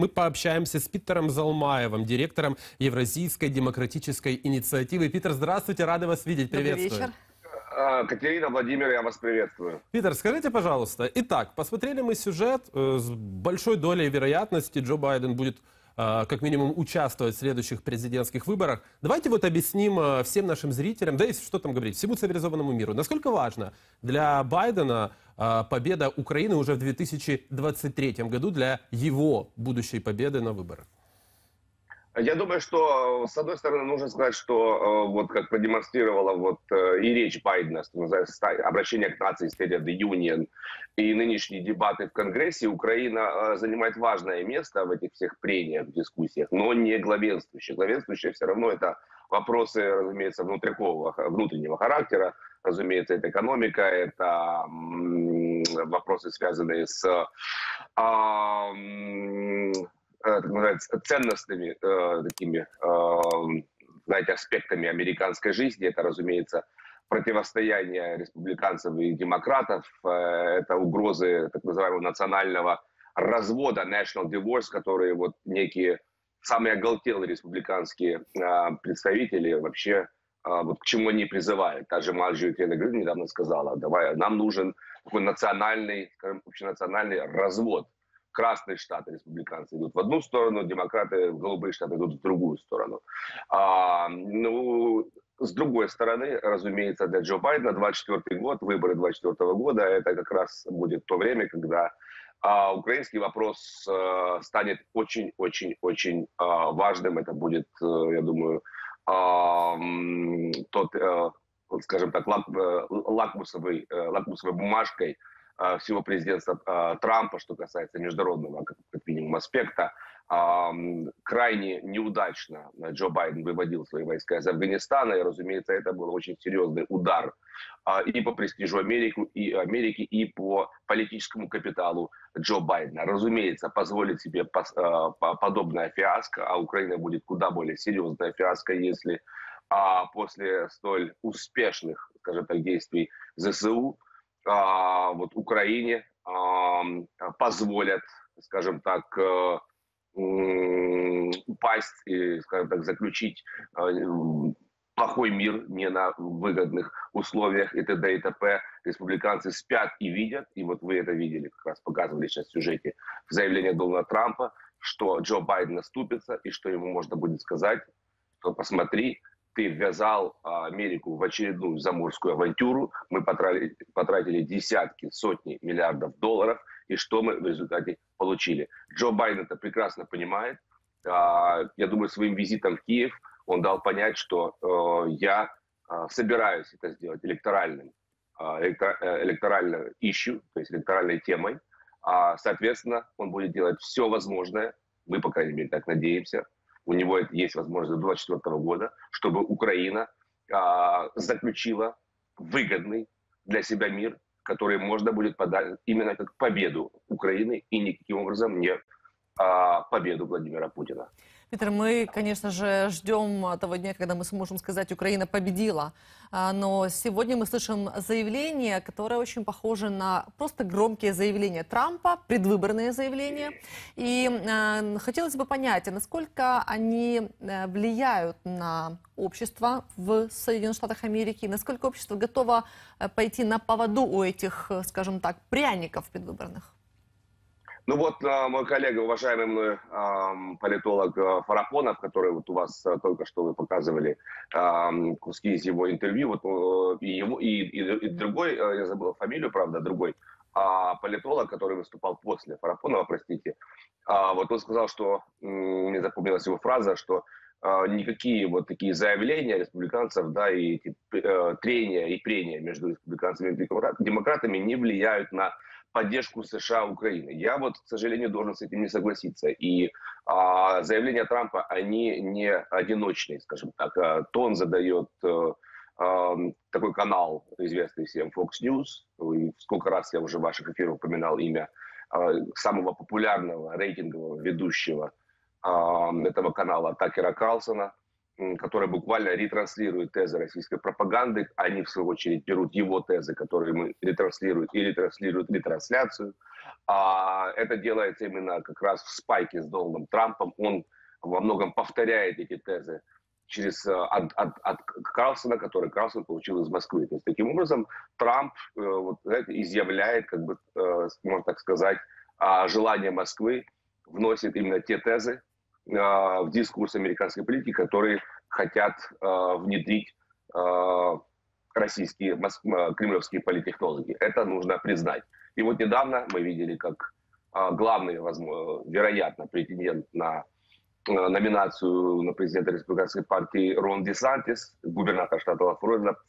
Мы пообщаемся с Питером Залмаевым, директором Евразийской демократической инициативы. Питер, здравствуйте, рады вас видеть. Приветствую. Добрый вечер. Катерина, Владимир, я вас приветствую. Питер, скажите, пожалуйста, итак, посмотрели мы сюжет, с большой долей вероятности Джо Байден будет как минимум участвовать в следующих президентских выборах. Давайте вот объясним всем нашим зрителям, да и что там говорить, всему цивилизованному миру, насколько важно для Байдена победа Украины уже в 2023 году для его будущей победы на выборах. Я думаю, что, с одной стороны, нужно сказать, что, вот как продемонстрировала вот и речь Байдена, обращение к нации State of the Union и нынешние дебаты в Конгрессе, Украина занимает важное место в этих всех прениях, в дискуссиях, но не главенствующее. Главенствующее все равно это вопросы, разумеется, внутреннего характера, разумеется, это экономика, это вопросы, связанные с... так называется, ценностными такими, знаете, аспектами американской жизни. Это, разумеется, противостояние республиканцев и демократов, это угрозы так называемого национального развода, national divorce, которые вот некие самые оголтелые республиканские представители вообще, вот к чему они призывают. Та же Марджори Тейлор Грин недавно сказала, давай, нам нужен такой национальный, скажем, общенациональный развод. Красные штаты, республиканцы, идут в одну сторону, демократы, голубые штаты идут в другую сторону. Ну, с другой стороны, разумеется, для Джо Байдена 24-й год, выборы 24-го года, это как раз будет то время, когда украинский вопрос станет очень-очень-очень важным. Это будет, я думаю, тот, скажем так, лакмусовой бумажкой всего президентства Трампа, что касается международного, как минимум, аспекта. Крайне неудачно Джо Байден выводил свои войска из Афганистана, и, разумеется, это был очень серьезный удар и по престижу Америки, и по политическому капиталу Джо Байдена. Разумеется, позволить себе подобная фиаско, а Украина будет куда более серьезная фиаско, если после столь успешных, скажем так, действий ЗСУ вот Украине позволят, скажем так, упасть и, скажем так, заключить плохой мир не на выгодных условиях и т.д. и т.п. Республиканцы спят и видят, и вот вы это видели, как раз показывали сейчас в сюжете в заявлении Дональда Трампа, что Джо Байден наступится и что ему можно будет сказать, что посмотри, ты ввязал Америку в очередную заморскую авантюру, мы потратили десятки, сотни миллиардов долларов, и что мы в результате получили? Джо Байден это прекрасно понимает. Я думаю, своим визитом в Киев он дал понять, что я собираюсь это сделать электоральным issue, то есть электоральной темой. Соответственно, он будет делать все возможное, мы, по крайней мере, так надеемся, у него есть возможность до 2024 года, чтобы Украина заключила выгодный для себя мир, который можно будет подать именно как победу Украины и никаким образом не победу Владимира Путина. Питер, мы, конечно же, ждем того дня, когда мы сможем сказать, Украина победила. Но сегодня мы слышим заявление, которое очень похоже на просто громкие заявления Трампа, предвыборные заявления. И хотелось бы понять, насколько они влияют на общество в Соединенных Штатах Америки, насколько общество готово пойти на поводу у этих, скажем так, пряников предвыборных. Ну вот мой коллега, уважаемый мной политолог Фарапонов, который вот у вас только что вы показывали куски из его интервью, вот и другой, я забыл фамилию, правда, другой политолог, который выступал после Фарапонова, простите, вот он сказал, что, мне запомнилась его фраза, что никакие вот такие заявления республиканцев, да, и трения и прения между республиканцами и демократами не влияют на поддержку США Украины. Я вот, к сожалению, должен с этим не согласиться. И заявления Трампа, они не одиночные, скажем так. Тон задает такой канал, известный всем, Fox News. И сколько раз я уже в ваших эфирах упоминал имя самого популярного рейтингового ведущего этого канала Такера Карлсона. которая буквально ретранслирует тезы российской пропаганды. Они, в свою очередь, берут его тезы, которые мы ретранслируют ретрансляцию. Это делается именно как раз в спайке с Дональдом Трампом. Он во многом повторяет эти тезы через от Карлсона, который Карлсон получил из Москвы. То есть, таким образом, Трамп вот, знаете, изъявляет, как бы, можно так сказать, желание Москвы, вносит именно те тезы в дискурс американской политики, которые хотят внедрить российские кремлевские политтехнологи. Это нужно признать. И вот недавно мы видели, как главный, вероятно, претендент на номинацию на президента республиканской партии Рон Десантис, губернатор штата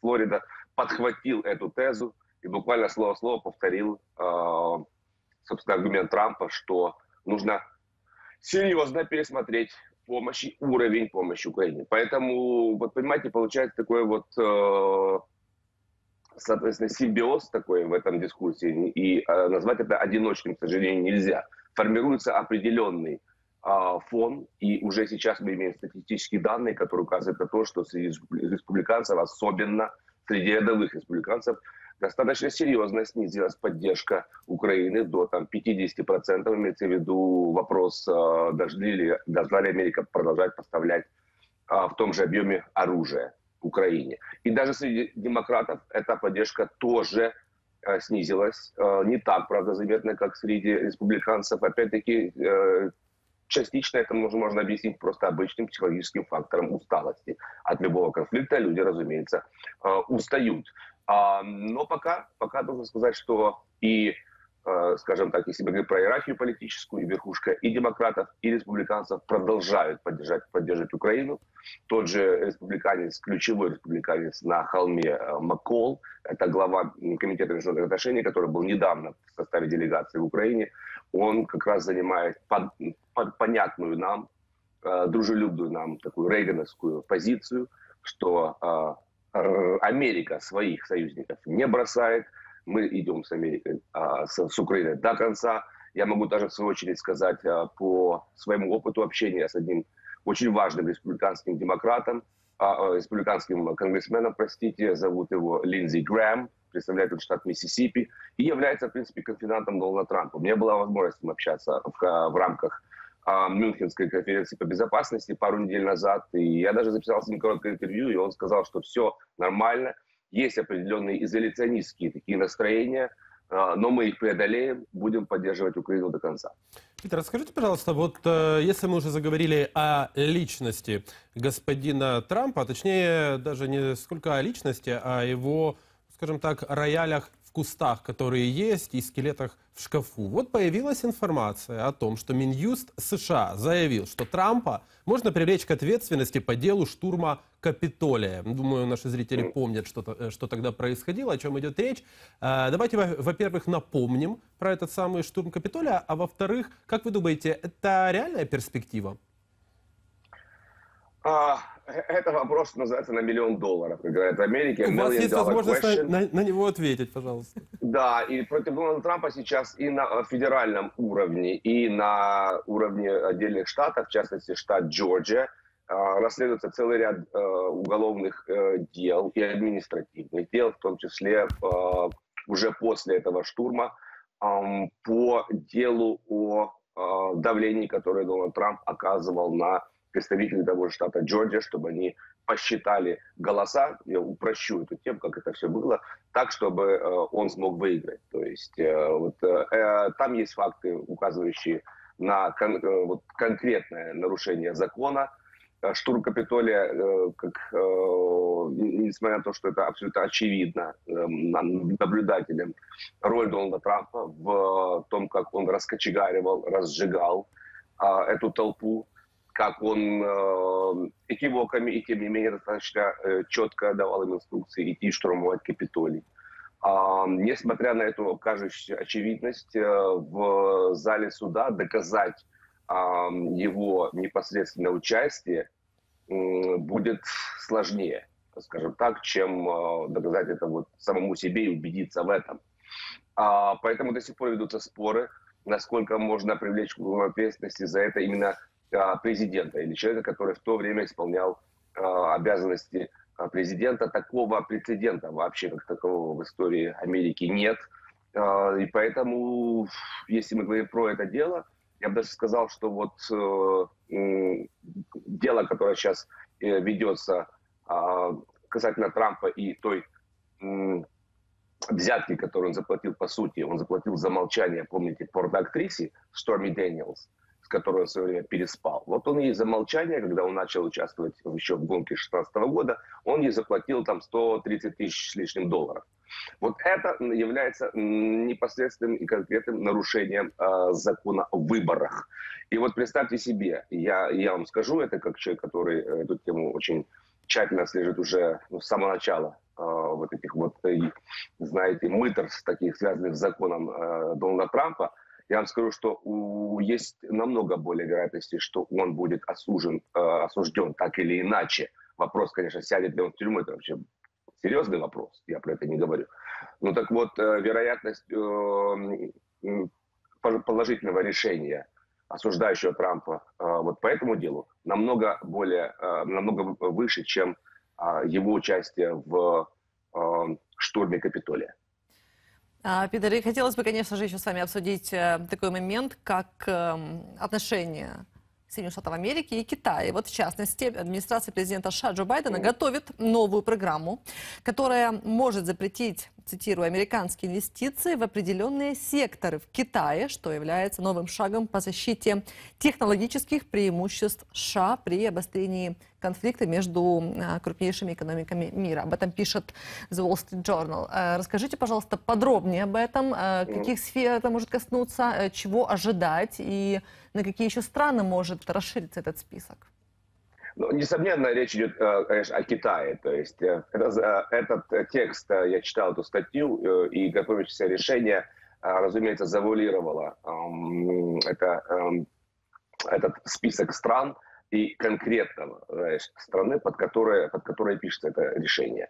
Флорида, подхватил эту тезу и буквально слово в слово повторил, собственно, аргумент Трампа, что нужно серьезно пересмотреть уровень помощи Украине. Поэтому, вот понимаете, получается такой вот, соответственно, симбиоз такой в этом дискурсе. И назвать это одиночным, к сожалению, нельзя. Формируется определенный фон, и уже сейчас мы имеем статистические данные, которые указывают на то, что среди республиканцев, особенно среди рядовых республиканцев, достаточно серьезно снизилась поддержка Украины до 50%, имеется в виду вопрос, должна ли Америка продолжать поставлять в том же объеме оружие Украине. И даже среди демократов эта поддержка тоже снизилась, не так, правда, заметно, как среди республиканцев. Опять-таки, частично это можно объяснить просто обычным психологическим фактором усталости. От любого конфликта люди, разумеется, устают. Но пока нужно сказать, что и, скажем так, если мы говорим про иерархию политическую, и верхушка и демократов, и республиканцев продолжают поддерживать Украину. Тот же республиканец, ключевой республиканец на холме Маккол, это глава комитета международных отношений, который был недавно в составе делегации в Украине, он как раз занимает понятную нам, дружелюбную нам такую рейгановскую позицию, что Америка своих союзников не бросает, мы идем с Америкой, с Украиной до конца. Я могу даже в свою очередь сказать по своему опыту общения с одним очень важным республиканским демократом, республиканским конгрессменом, простите, зовут его Линдси Грэм, представляет он штат Миссисипи и является, в принципе, конфидантом Дональда Трампа. У меня была возможность с ним общаться в рамках Мюнхенской конференции по безопасности пару недель назад, и я даже записал с ним короткое интервью, и он сказал, что все нормально, есть определенные изоляционистские такие настроения, но мы их преодолеем, будем поддерживать Украину до конца. Питер, расскажите, пожалуйста, вот если мы уже заговорили о личности господина Трампа, точнее даже не сколько о личности, а его, скажем так, роялях в кустах, которые есть, и скелетах в шкафу. Вот появилась информация о том, что Минюст США заявил, что Трампа можно привлечь к ответственности по делу штурма Капитолия. Думаю, наши зрители помнят, что тогда происходило, о чем идет речь. Давайте, во-первых, напомним про этот самый штурм Капитолия, а во-вторых, как вы думаете, это реальная перспектива? Это вопрос, что называется, на $1 миллион, как говорят в Америке. У вас есть возможность на него ответить, пожалуйста. Да, и против Дональда Трампа сейчас и на федеральном уровне, и на уровне отдельных штатов, в частности, штат Джорджия, расследуется целый ряд уголовных дел и административных дел, в том числе уже после этого штурма, по делу о давлении, которое Дональд Трамп оказывал на представители того же штата Джорджия, чтобы они посчитали голоса, я упрощу эту тему, как это все было, так, чтобы он смог выиграть. То есть там есть факты, указывающие на конкретное нарушение закона. Штурм Капитолия, несмотря на то, что это абсолютно очевидно наблюдателям, роль Дональда Трампа в том, как он раскочегаривал, разжигал эту толпу, как он экивоками и, тем не менее, достаточно четко давал им инструкции идти штурмовать Капитолий. Несмотря на эту кажущуюся очевидность, в зале суда доказать его непосредственное участие будет сложнее, скажем так, чем доказать это вот самому себе и убедиться в этом. Поэтому до сих пор ведутся споры, насколько можно привлечь к ответственности за это именно президента или человека, который в то время исполнял обязанности президента. Такого прецедента вообще как такового в истории Америки нет. И поэтому, если мы говорим про это дело, я бы даже сказал, что вот дело, которое сейчас ведется касательно Трампа и той взятки, которую он заплатил, по сути, он заплатил за молчание, помните, порноактрисе Сторми Дэниелс, с которой он в свое время переспал. Вот он ей за молчание, когда он начал участвовать еще в гонке 2016 года, он ей заплатил там 130 тысяч с лишним долларов. Вот это является непосредственным и конкретным нарушением закона о выборах. И вот представьте себе, я вам скажу, это как человек, который эту тему очень тщательно слежит уже с самого начала вот этих вот, знаете, мытарств, таких связанных с законом Дональда Трампа. Я вам скажу, что есть намного более вероятности, что он будет осужден так или иначе. Вопрос, конечно, сядет ли он в тюрьму, это вообще серьезный вопрос, я про это не говорю. Ну так вот, вероятность положительного решения осуждающего Трампа вот по этому делу намного выше, чем его участие в штурме Капитолия. Питер, и хотелось бы, конечно же, еще с вами обсудить такой момент, как отношения Соединенных Штатов Америки и Китая. Вот в частности, администрация президента США Джо Байдена готовит новую программу, которая может запретить, цитирую, американские инвестиции в определенные секторы в Китае, что является новым шагом по защите технологических преимуществ США при обострении конфликта между крупнейшими экономиками мира. Об этом пишет The Wall Street Journal. Расскажите, пожалуйста, подробнее об этом, каких сфер это может коснуться, чего ожидать и на какие еще страны может расшириться этот список. Ну, несомненно, речь идет, конечно, о Китае. То есть этот текст, я читал эту статью, и готовящееся решение, разумеется, завуалировало этот список стран и конкретного страны, под которой пишется это решение.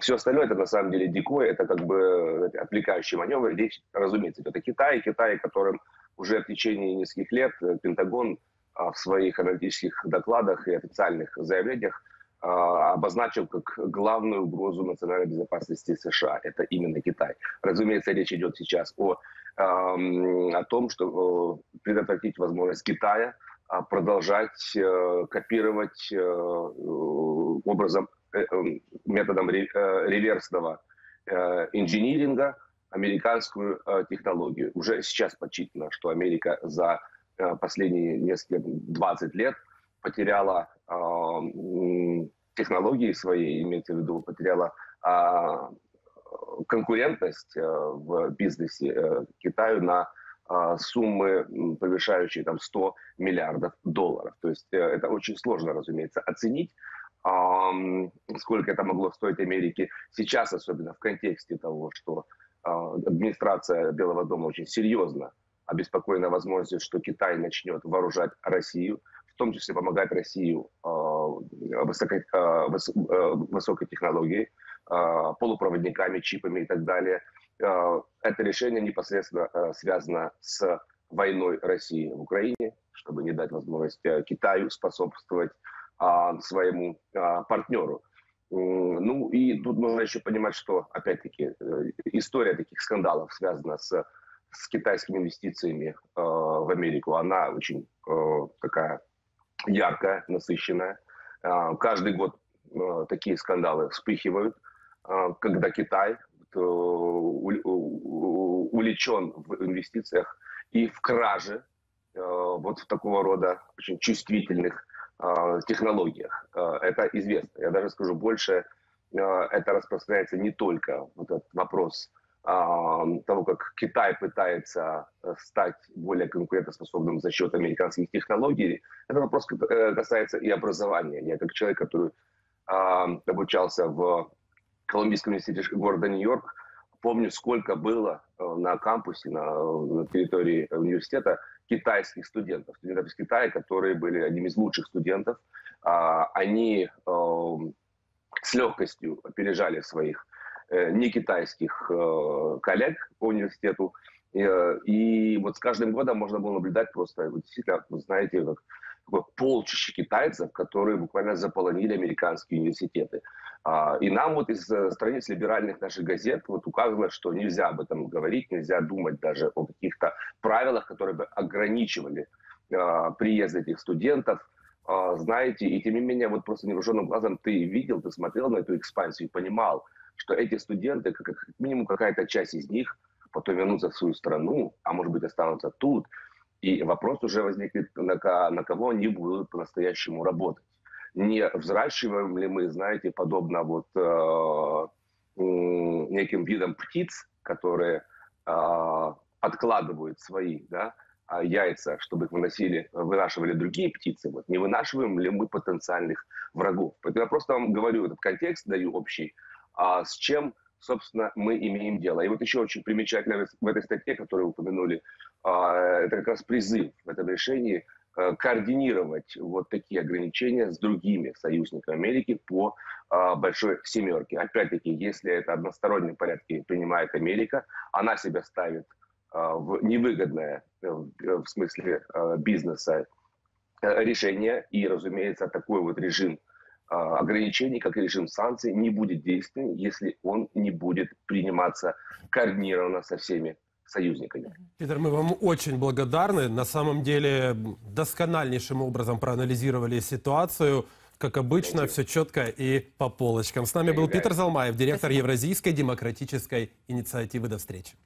Все остальное это на самом деле дикое, это как бы отвлекающий маневр. Речь, разумеется, идет о Китае, которым уже в течение нескольких лет Пентагон в своих аналитических докладах и официальных заявлениях обозначил как главную угрозу национальной безопасности США. Это именно Китай. Разумеется, речь идет сейчас о том, что предотвратить возможность Китая продолжать копировать методом реверсного инжиниринга американскую технологию. Уже сейчас подсчитано, что Америка за последние несколько 20 лет потеряла технологии свои, имеется в виду, потеряла конкурентность в бизнесе Китаю на суммы, превышающие там 100 миллиардов долларов. То есть это очень сложно, разумеется, оценить, сколько это могло стоить Америке сейчас, особенно в контексте того, что администрация Белого дома очень серьезно обеспокоена возможностью, что Китай начнет вооружать Россию, в том числе помогать России высокой технологией, полупроводниками, чипами и так далее. Это решение непосредственно связано с войной России в Украине, чтобы не дать возможность Китаю способствовать своему партнеру. Ну и тут нужно еще понимать, что, опять-таки, история таких скандалов связана с китайскими инвестициями в Америку. Она очень такая яркая, насыщенная. Каждый год такие скандалы вспыхивают, когда Китай увлечен в инвестициях и в краже вот в такого рода очень чувствительных технологиях. Это известно. Я даже скажу больше, это распространяется не только вот этот вопрос того, как Китай пытается стать более конкурентоспособным за счет американских технологий. Этот вопрос касается и образования. Я как человек, который обучался в Колумбийском университете города Нью-Йорк, помню, сколько было на кампусе, на территории университета китайских студентов. Студентов из Китая, которые были одними из лучших студентов. Они с легкостью опережали своих не китайских коллег по университету. И вот с каждым годом можно было наблюдать просто, вы знаете, как полчища китайцев, которые буквально заполонили американские университеты. И нам вот из страниц либеральных наших газет вот указывалось, что нельзя об этом говорить, нельзя думать даже о каких-то правилах, которые бы ограничивали приезд этих студентов. Знаете, и тем не менее, вот просто невооруженным глазом ты видел, ты смотрел на эту экспансию и понимал, что эти студенты, как минимум какая-то часть из них, потом вернутся в свою страну, а может быть останутся тут. И вопрос уже возникнет, на кого они будут по-настоящему работать. Не взращиваем ли мы, знаете, подобно вот неким видам птиц, которые откладывают свои яйца, чтобы их вынашивали другие птицы. Вот. Не вынашиваем ли мы потенциальных врагов? Поэтому я просто вам говорю этот контекст, даю общий, с чем, собственно, мы имеем дело. И вот еще очень примечательно в этой статье, которую упомянули, это как раз призыв в этом решении координировать вот такие ограничения с другими союзниками Америки по большой семерке. Опять-таки, если это односторонние порядки принимает Америка, она себя ставит в невыгодное, в смысле бизнеса, решение. И, разумеется, такой вот режим ограничений, как и режим санкций, не будет действенен, если он не будет приниматься координированно со всеми союзниками. Питер, мы вам очень благодарны. На самом деле, доскональнейшим образом проанализировали ситуацию. Как обычно, все четко и по полочкам. С нами был Питер Залмаев, директор Евразийской демократической инициативы. До встречи.